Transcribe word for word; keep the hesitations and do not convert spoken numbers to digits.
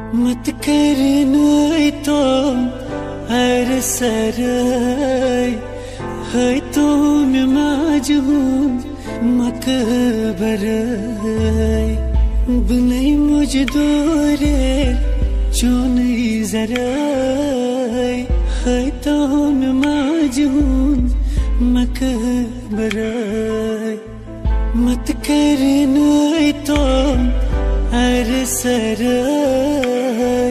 मत करना तुम हर सराय है तुम मजबून मकबर बुनई मुझ दोरे चुन जराय है तुम मजबून मकबर मत करना तुम हर सराय